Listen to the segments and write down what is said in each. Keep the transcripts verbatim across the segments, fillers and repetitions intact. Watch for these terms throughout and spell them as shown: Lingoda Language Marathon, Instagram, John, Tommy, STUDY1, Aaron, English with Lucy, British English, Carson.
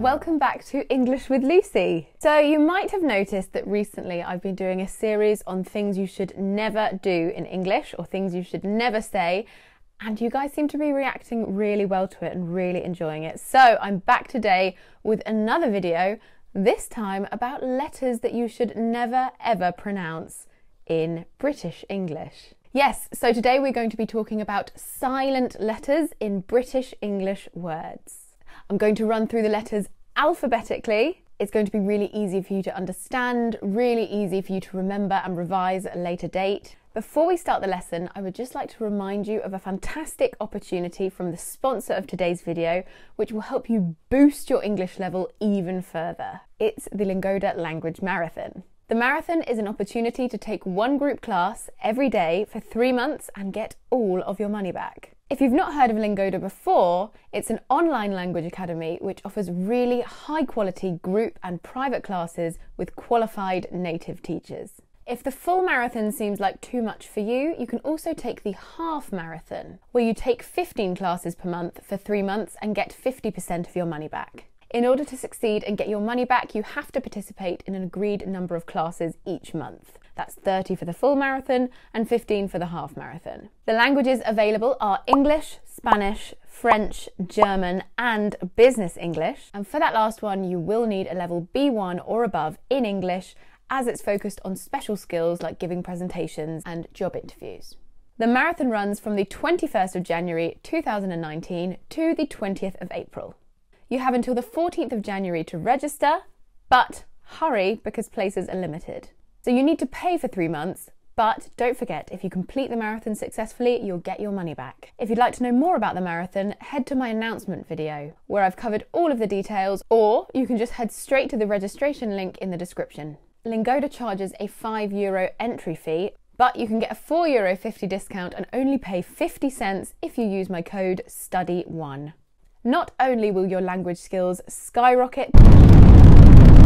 welcome back to English with Lucy. So you might have noticed that recently I've been doing a series on things you should never do in English, or things you should never say, and you guys seem to be reacting really well to it and really enjoying it. So I'm back today with another video, this time about letters that you should never ever pronounce in British English. Yes, so today we're going to be talking about silent letters in British English words. I'm going to run through the letters alphabetically. It's going to be really easy for you to understand, really easy for you to remember and revise at a later date. Before we start the lesson, I would just like to remind you of a fantastic opportunity from the sponsor of today's video, which will help you boost your English level even further. It's the Lingoda Language Marathon. The marathon is an opportunity to take one group class every day for three months and get all of your money back. If you've not heard of Lingoda before, it's an online language academy which offers really high quality group and private classes with qualified native teachers. If the full marathon seems like too much for you, you can also take the half marathon, where you take fifteen classes per month for three months and get fifty percent of your money back. In order to succeed and get your money back, you have to participate in an agreed number of classes each month. That's thirty for the full marathon and fifteen for the half marathon. The languages available are English, Spanish, French, German, and Business English. And for that last one, you will need a level B one or above in English, as it's focused on special skills like giving presentations and job interviews. The marathon runs from the twenty-first of January two thousand nineteen to the twentieth of April. You have until the fourteenth of January to register, but hurry because places are limited. So you need to pay for three months, but don't forget, if you complete the marathon successfully, you'll get your money back. If you'd like to know more about the marathon, head to my announcement video, where I've covered all of the details, or you can just head straight to the registration link in the description. Lingoda charges a five euro entry fee, but you can get a four euro fifty discount and only pay fifty cents if you use my code study one. Not only will your language skills skyrocket,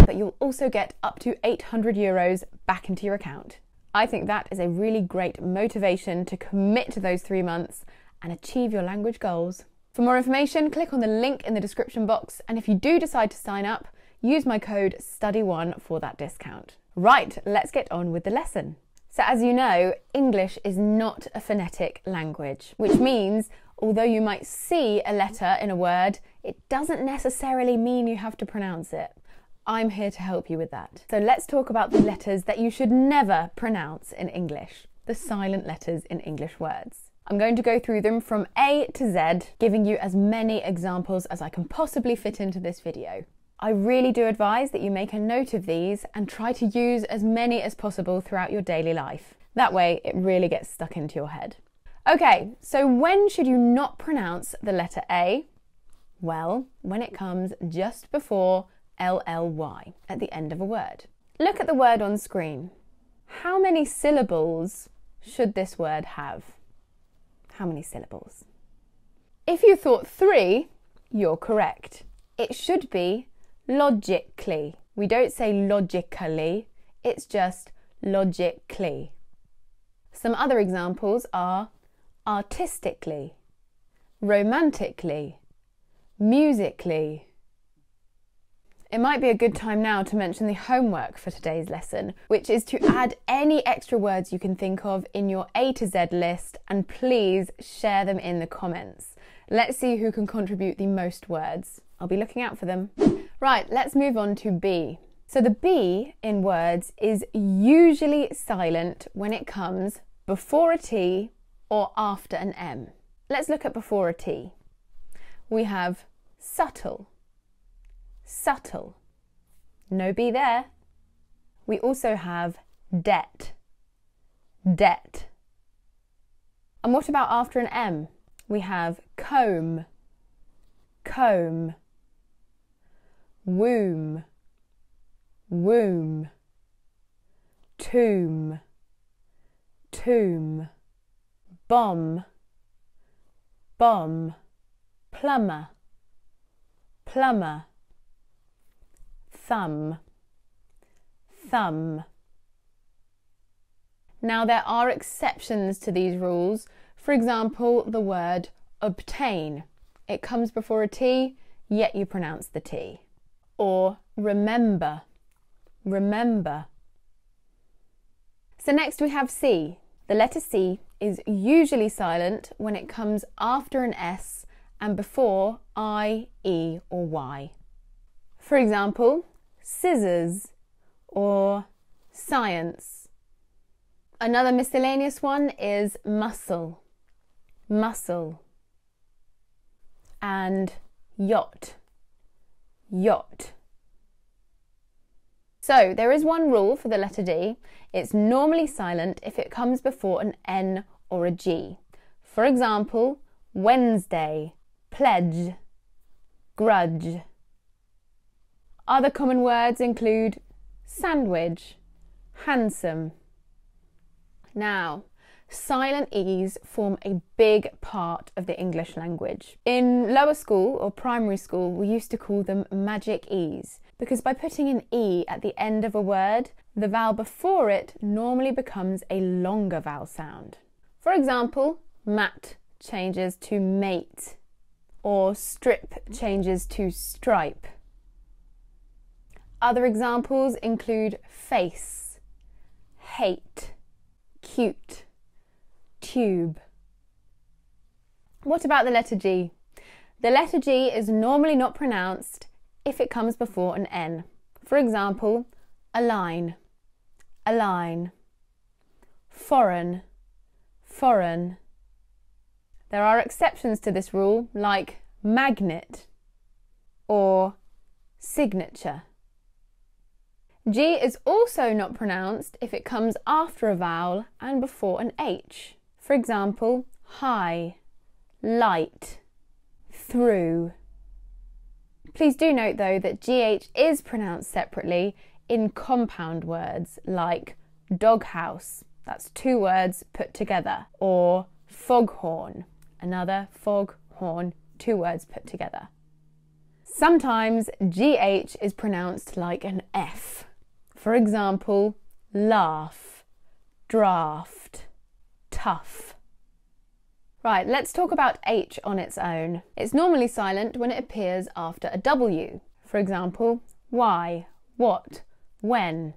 but you'll also get up to eight hundred euros back into your account. I think that is a really great motivation to commit to those three months and achieve your language goals. For more information, click on the link in the description box, and if you do decide to sign up, use my code study one for that discount. Right, let's get on with the lesson. So as you know, English is not a phonetic language, which means although you might see a letter in a word, it doesn't necessarily mean you have to pronounce it. I'm here to help you with that. So let's talk about the letters that you should never pronounce in English, the silent letters in English words. I'm going to go through them from A to Z, giving you as many examples as I can possibly fit into this video. I really do advise that you make a note of these and try to use as many as possible throughout your daily life. That way it really gets stuck into your head. Okay, so when should you not pronounce the letter A? Well, when it comes just before L L Y, at the end of a word. Look at the word on screen. How many syllables should this word have? How many syllables? If you thought three, you're correct. It should be logically. We don't say logically, it's just logically. Some other examples are artistically, romantically, musically. It might be a good time now to mention the homework for today's lesson, which is to add any extra words you can think of in your A to Z list, and please share them in the comments. Let's see who can contribute the most words. I'll be looking out for them. Right, let's move on to B. So the B in words is usually silent when it comes before a T or after an M. Let's look at before a T. We have subtle, subtle, no B there. We also have debt, debt. And what about after an M? We have comb, comb. Womb, womb. Tomb, tomb. Bomb, bomb. Plumber, plumber. Thumb, thumb. Now there are exceptions to these rules. For example, the word obtain. It comes before a T, yet you pronounce the T. or remember, remember. So next we have C. The letter C is usually silent when it comes after an S and before I, E or Y. For example, scissors or science. Another miscellaneous one is muscle, muscle, and yacht, yacht. So there is one rule for the letter D. It's normally silent if it comes before an N or a G. For example, Wednesday, pledge, grudge. Other common words include sandwich, handsome. Now, silent E's form a big part of the English language. In lower school or primary school, we used to call them magic E's, because by putting an E at the end of a word, the vowel before it normally becomes a longer vowel sound. For example, mat changes to mate, or strip changes to stripe. Other examples include face, hate, cute, tube. What about the letter G? The letter G is normally not pronounced if it comes before an N. For example, align, align, foreign, foreign. There are exceptions to this rule, like magnet or signature. G is also not pronounced if it comes after a vowel and before an H. For example, high, light, through. Please do note though that G H is pronounced separately in compound words like doghouse, that's two words put together, or foghorn, another foghorn, two words put together. Sometimes G H is pronounced like an F. For example, laugh, draft, tough. Right, let's talk about H on its own. It's normally silent when it appears after a W. For example, why, what, when.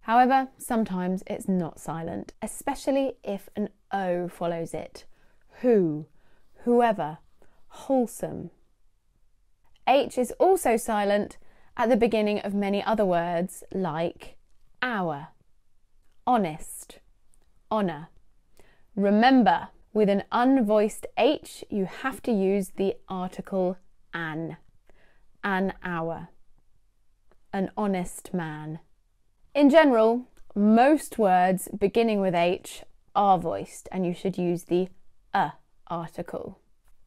However, sometimes it's not silent, especially if an O follows it. Who, whoever, wholesome. H is also silent at the beginning of many other words like hour, honest, honour. Remember, with an unvoiced H, you have to use the article an. An hour. An honest man. In general, most words beginning with H are voiced and you should use the a article.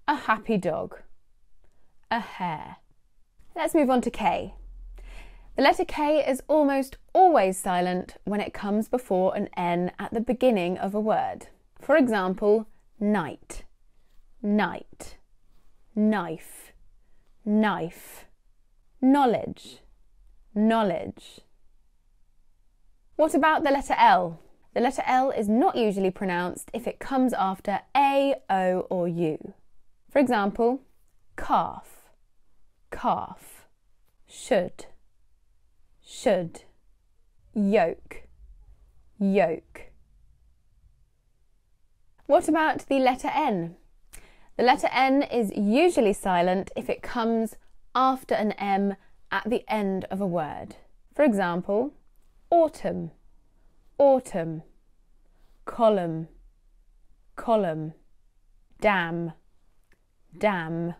A happy dog. A hare. Let's move on to K. The letter K is almost always silent when it comes before an N at the beginning of a word. For example, night, night, knife, knife, knowledge, knowledge. What about the letter L? The letter L is not usually pronounced if it comes after A, O or U. For example, calf, calf, should, should, yoke, yoke. What about the letter N? The letter N is usually silent if it comes after an M at the end of a word. For example, autumn, autumn, column, column, damn, damn.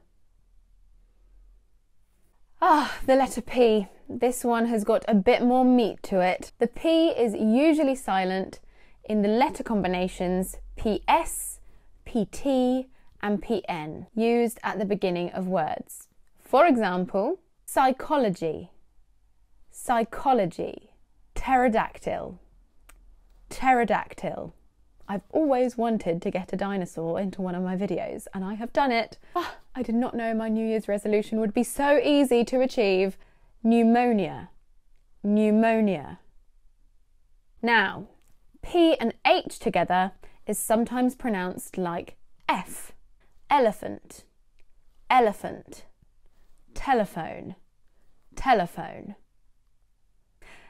Ah, the letter P. This one has got a bit more meat to it. The P is usually silent in the letter combinations P S, P T and P N used at the beginning of words. For example, psychology, psychology, pterodactyl, pterodactyl. I've always wanted to get a dinosaur into one of my videos and I have done it. Oh, I did not know my New Year's resolution would be so easy to achieve. Pneumonia, pneumonia. Now, P and H together is sometimes pronounced like F, elephant, elephant, telephone, telephone.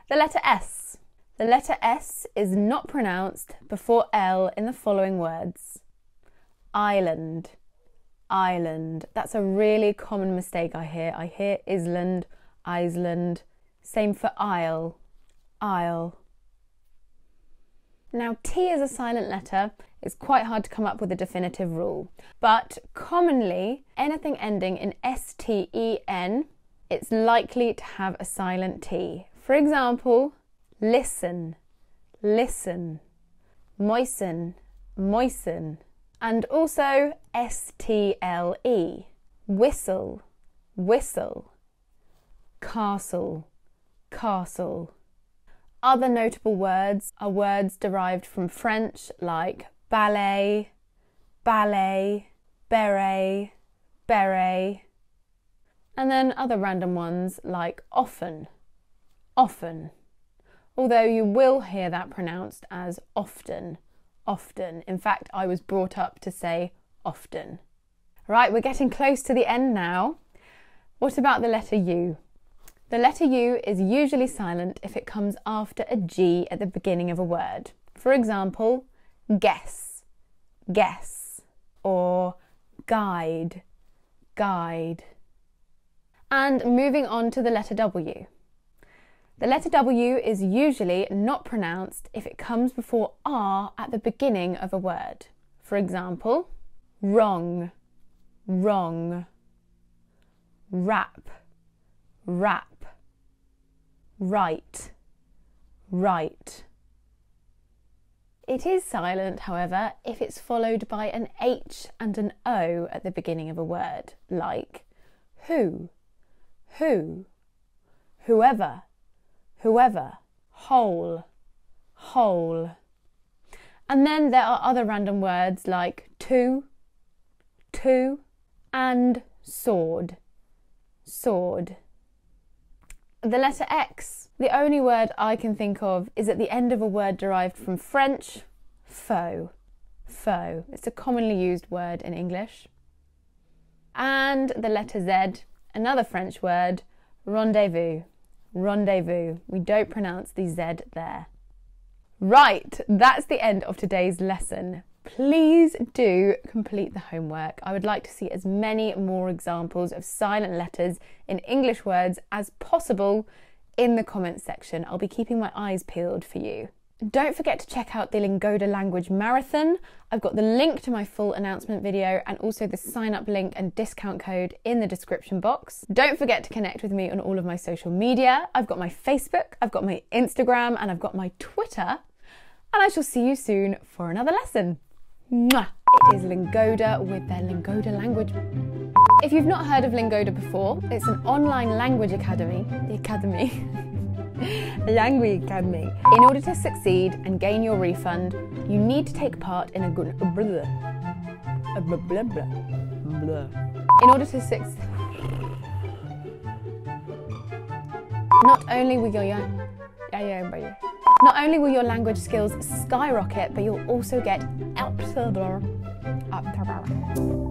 The letter S. The letter S is not pronounced before L in the following words. Island, island. That's a really common mistake I hear. I hear island, island. Same for isle, isle. Now, T is a silent letter. It's quite hard to come up with a definitive rule. But commonly, anything ending in S T E N, it's likely to have a silent T. For example, listen, listen, moisten, moisten. And also S T L E, whistle, whistle, castle, castle. Other notable words are words derived from French like ballet, ballet, beret, beret. And then other random ones like often, often. Although you will hear that pronounced as often, often. In fact, I was brought up to say often. Right, we're getting close to the end now. What about the letter U? The letter U is usually silent if it comes after a G at the beginning of a word. For example, guess, guess, or guide, guide. And moving on to the letter W. The letter W is usually not pronounced if it comes before R at the beginning of a word. For example, wrong, wrong, rap, rap. Right, right. It is silent, however, if it's followed by an H and an O at the beginning of a word, like who, who, whoever, whoever, whole, whole. And then there are other random words like to, to, and sword, sword. The letter X. The only word I can think of is at the end of a word derived from French, faux, faux. It's a commonly used word in English. And the letter Z, another French word, rendezvous, rendezvous. We don't pronounce the Z there. Right, that's the end of today's lesson. Please do complete the homework. I would like to see as many more examples of silent letters in English words as possible in the comments section. I'll be keeping my eyes peeled for you. Don't forget to check out the Lingoda Language Marathon. I've got the link to my full announcement video and also the sign up link and discount code in the description box. Don't forget to connect with me on all of my social media. I've got my Facebook, I've got my Instagram, and I've got my Twitter. And I shall see you soon for another lesson. Mwah. It is Lingoda with their Lingoda Language. If you've not heard of Lingoda before, it's an online language academy, the academy, language academy. In order to succeed and gain your refund, you need to take part in a good, blah, blah, blah, blah, blah. In order to succeed, not only will your, yeah, yeah, yeah. Not only will your language skills skyrocket, but you'll also get up to the up to